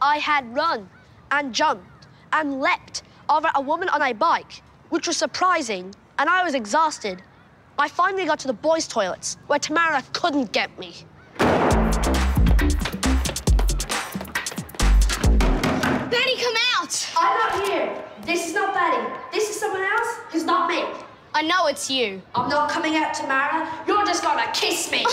I had run and jumped and leapt over a woman on a bike, which was surprising, and I was exhausted. I finally got to the boys' toilets, where Tamara couldn't get me. Battie, come out! I'm not here. This is not Battie. This is someone else who's not me. I know it's you. I'm not coming out, Tamara. You're just gonna kiss me.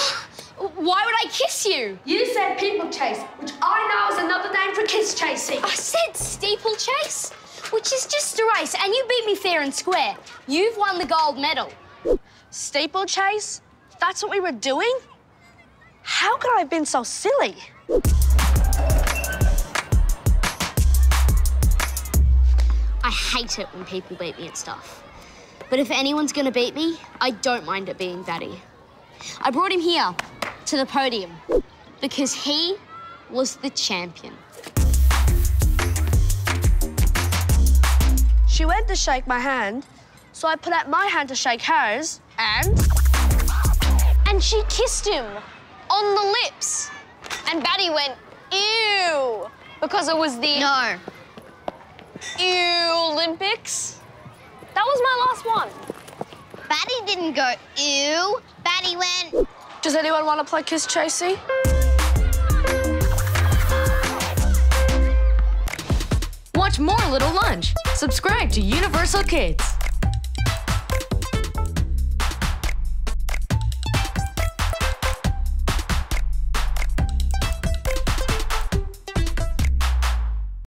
Why would I kiss you? You said people chase, which I know is another name for kiss chasing. I said steeplechase, which is just a race, and you beat me fair and square. You've won the gold medal. Steeplechase? That's what we were doing? How could I have been so silly? I hate it when people beat me at stuff. But if anyone's gonna beat me, I don't mind it being Battie. I brought him here, to the podium, because he was the champion. She went to shake my hand, so I put out my hand to shake hers, and... and she kissed him on the lips. And Battie went, ew, because it was the... No. Ew Olympics. That was my last one. Battie didn't go, ew. Battie went... Does anyone want to play kiss chasey? Watch more Little Lunch. Subscribe to Universal Kids.